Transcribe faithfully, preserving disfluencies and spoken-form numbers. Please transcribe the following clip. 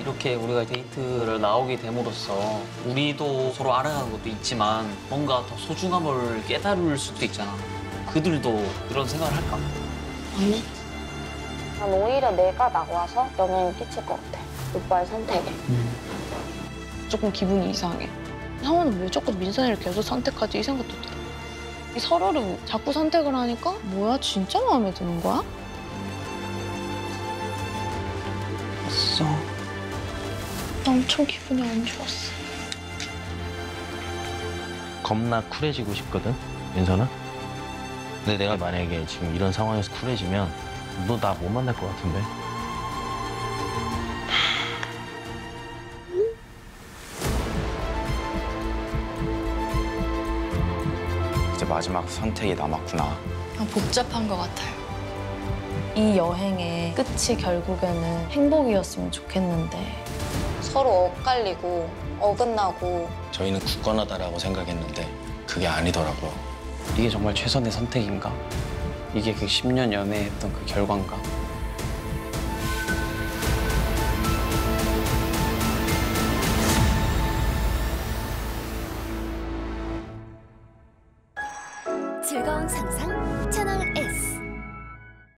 이렇게 우리가 데이트를 나오게 됨으로써 우리도 서로 알아가는 것도 있지만 뭔가 더 소중함을 깨달을 수도 있잖아. 그들도 그런 생각을 할까? 아니. 난 오히려 내가 나와서 영향을 끼칠 것 같아. 오빠의 선택에. 음. 조금 기분이 이상해. 하원은 왜 자꾸 민선이를 계속 선택하지? 이 생각도 들어. 서로를 자꾸 선택을 하니까 뭐야, 진짜 마음에 드는 거야? 왔어. 나 엄청 기분이 안 좋았어. 겁나 쿨해지고 싶거든, 민선아? 근데 내가 만약에 지금 이런 상황에서 쿨해지면 너 나 못 만날 것 같은데? 마지막 선택이 남았구나. 복잡한 것 같아요. 이 여행의 끝이 결국에는 행복이었으면 좋겠는데 서로 엇갈리고 어긋나고 저희는 굳건하다라고 생각했는데 그게 아니더라고요. 이게 정말 최선의 선택인가? 이게 그 십 년 연애했던 그 결과인가? 즐거운 상상 채널 일.